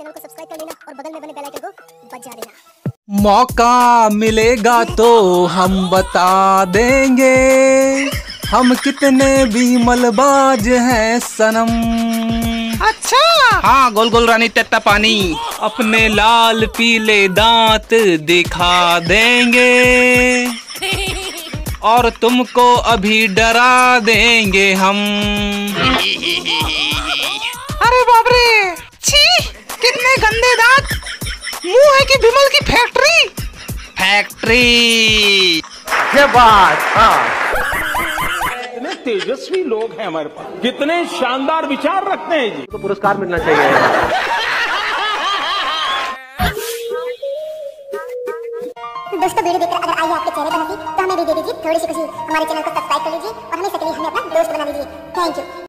Channel को subscribe कर लेना और बगल में बने बेल आइकन को बजा देना। मौका मिलेगा तो हम बता देंगे हम कितने विमलबाज हैं सनम। अच्छा हाँ गोल गोल रानी तत्ता पानी अपने लाल पीले दांत दिखा देंगे और तुमको अभी डरा देंगे हम। अरे बाप रे छी कितने गंदे दांत, मुंह है कि विमल की फैक्ट्री फैक्ट्री। ये बात कितने तेजस्वी लोग हैं हमारे पास, कितने शानदार विचार रखते हैं जी, तो पुरस्कार मिलना चाहिए। दोस्तों वीडियो देखकर अगर आई आपके चेहरे पर हंसी तो हमें भी दे दीजिए थोड़ी सी खुशी। हमारे चैनल को सब्सक्राइब कर लीजिए और हमें अपना दोस्त बना लीजिए। Thank you.